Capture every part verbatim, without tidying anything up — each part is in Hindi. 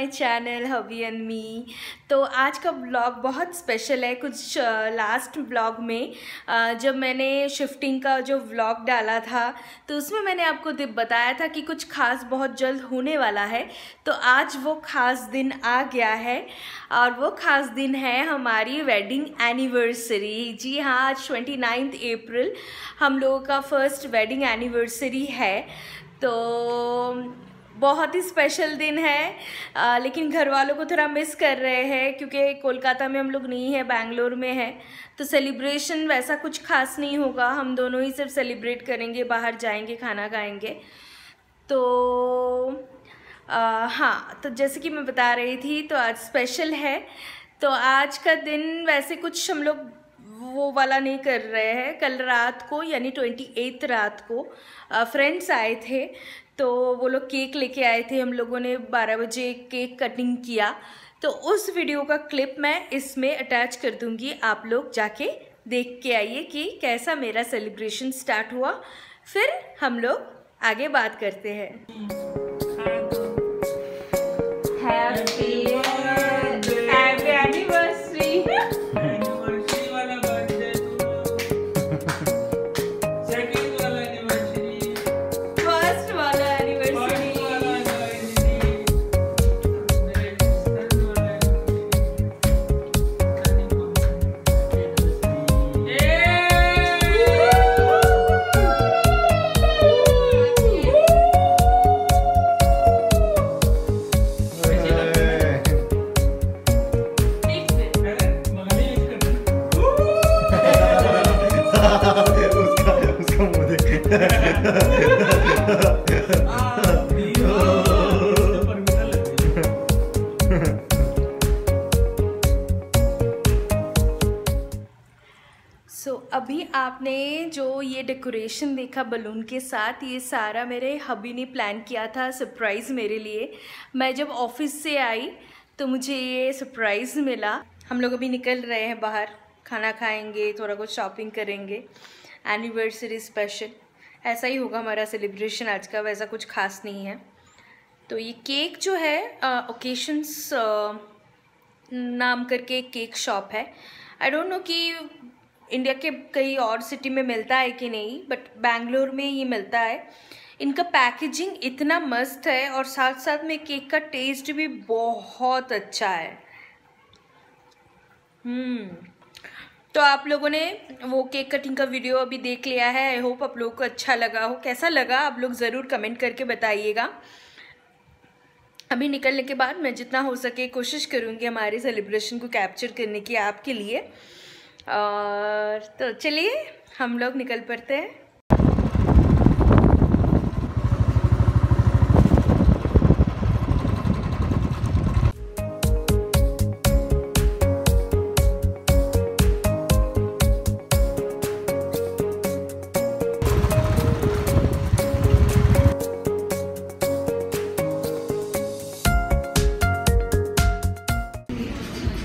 My channel hubby and me. तो आज का ब्लॉग बहुत स्पेशल है। कुछ लास्ट ब्लॉग में जब मैंने शिफ्टिंग का जो ब्लॉग डाला था तो उसमें मैंने आपको बताया था कि कुछ ख़ास बहुत जल्द होने वाला है। तो आज वो ख़ास दिन आ गया है और वो ख़ास दिन है हमारी वेडिंग एनिवर्सरी। जी हाँ, आज ट्वेंटी नाइन्थ अप्रैल हम लोगों का फर्स्ट वेडिंग एनिवर्सरी है। तो बहुत ही स्पेशल दिन है, आ, लेकिन घर वालों को थोड़ा मिस कर रहे हैं क्योंकि कोलकाता में हम लोग नहीं है, बैंगलोर में है। तो सेलिब्रेशन वैसा कुछ खास नहीं होगा, हम दोनों ही सिर्फ सेलिब्रेट करेंगे, बाहर जाएंगे, खाना खाएंगे। तो आ, हाँ, तो जैसे कि मैं बता रही थी, तो आज स्पेशल है। तो आज का दिन वैसे कुछ हम लोग वो वाला नहीं कर रहे हैं। कल रात को यानी ट्वेंटी एथ रात को फ्रेंड्स आए थे, तो वो लोग केक लेके आए थे। हम लोगों ने बारह बजे केक कटिंग किया। तो उस वीडियो का क्लिप मैं इसमें अटैच कर दूंगी, आप लोग जाके देख के आइए कि कैसा मेरा सेलिब्रेशन स्टार्ट हुआ। फिर हम लोग आगे बात करते हैं। Happy anniversary. सो so, अभी आपने जो ये डेकोरेशन देखा बलून के साथ, ये सारा मेरे हबी ने प्लान किया था, सरप्राइज़ मेरे लिए। मैं जब ऑफिस से आई तो मुझे ये सरप्राइज़ मिला। हम लोग अभी निकल रहे हैं बाहर, खाना खाएंगे, थोड़ा कुछ शॉपिंग करेंगे। एनिवर्सरी स्पेशल ऐसा ही होगा हमारा सेलिब्रेशन आज का, वैसा कुछ खास नहीं है। तो ये केक जो है, ओकेशंस नाम करके केक शॉप है। आई डोंट नो कि इंडिया के कई और सिटी में मिलता है कि नहीं, बट बैंगलोर में ये मिलता है। इनका पैकेजिंग इतना मस्त है और साथ साथ में केक का टेस्ट भी बहुत अच्छा है। हम्म तो आप लोगों ने वो केक कटिंग का वीडियो अभी देख लिया है। आई होप आप लोगों को अच्छा लगा हो। कैसा लगा आप लोग ज़रूर कमेंट करके बताइएगा। अभी निकलने के बाद मैं जितना हो सके कोशिश करूँगी हमारे सेलिब्रेशन को कैप्चर करने की आपके लिए। और तो चलिए हम लोग निकल पड़ते हैं।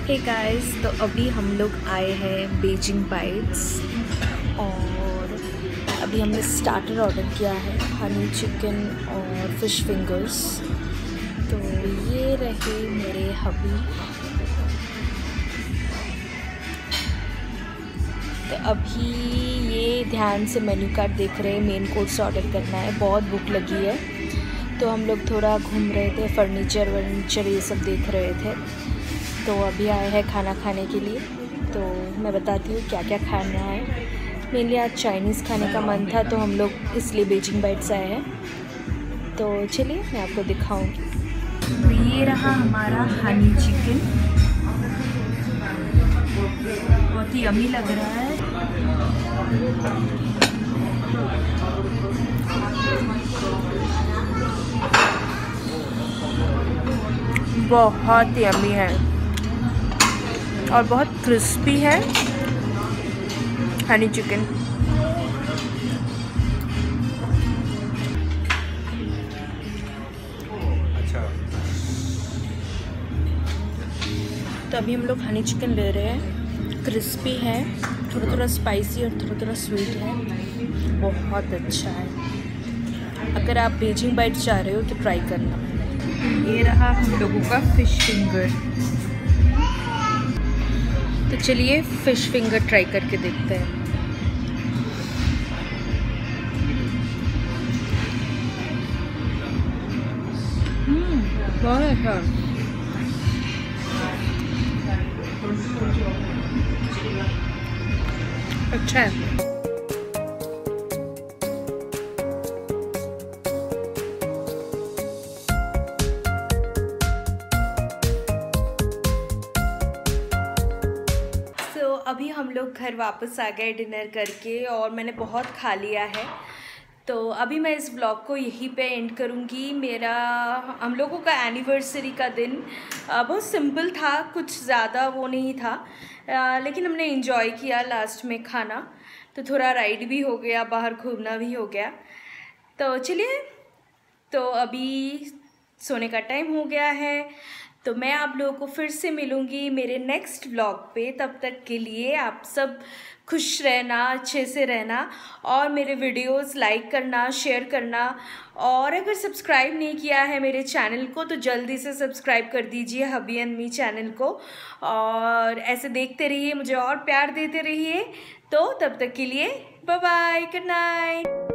हे hey गाइस, तो अभी हम लोग आए हैं बीजिंग बाइट्स और अभी हमने स्टार्टर ऑर्डर किया है, हनी चिकन और फिश फिंगर्स। तो ये रहे मेरे हबी। तो अभी ये ध्यान से मेन्यू कार्ड देख रहे हैं, मेन कोर्स ऑर्डर करना है, बहुत भूख लगी है। तो हम लोग थोड़ा घूम रहे थे, फर्नीचर वर्नीचर ये सब देख रहे थे। तो अभी आए हैं खाना खाने के लिए। तो मैं बताती हूँ क्या क्या खाना है। मेनली आज चाइनीज़ खाने का मन था, तो हम लोग इसलिए बीजिंग बाइट्स आए हैं। तो चलिए मैं आपको दिखाऊँगी। तो ये रहा हमारा हनी चिकन, बहुत ही यम्मी लग रहा है, बहुत यम्मी है और बहुत क्रिस्पी है हनी चिकन। अच्छा, तो अभी हम लोग हनी चिकन ले रहे हैं। क्रिस्पी है, थोड़ा थोड़ा स्पाइसी और थोड़ा थोड़ा स्वीट है, बहुत अच्छा है। अगर आप बीजिंग बाइट्स जा रहे हो तो ट्राई करना। ये रहा हम लोगों का फ़िश फिंगर। तो चलिए फ़िश फिंगर ट्राई करके देखते हैं। हम्म, बहुत अच्छा। अच्छा है। सो अभी हम लोग घर वापस आ गए डिनर करके, और मैंने बहुत खा लिया है। तो अभी मैं इस ब्लॉग को यहीं पे एंड करूँगी। मेरा हम लोगों का एनिवर्सरी का दिन बहुत सिंपल था, कुछ ज़्यादा वो नहीं था, लेकिन हमने एंजॉय किया लास्ट में खाना। तो थोड़ा राइड भी हो गया, बाहर घूमना भी हो गया। तो चलिए, तो अभी सोने का टाइम हो गया है। तो मैं आप लोगों को फिर से मिलूँगी मेरे नेक्स्ट व्लॉग पे। तब तक के लिए आप सब खुश रहना, अच्छे से रहना, और मेरे वीडियोस लाइक करना, शेयर करना, और अगर सब्सक्राइब नहीं किया है मेरे चैनल को तो जल्दी से सब्सक्राइब कर दीजिए हबी एंड मी चैनल को। और ऐसे देखते रहिए, मुझे और प्यार देते रहिए। तो तब तक के लिए बाय बाय, गुड नाइट।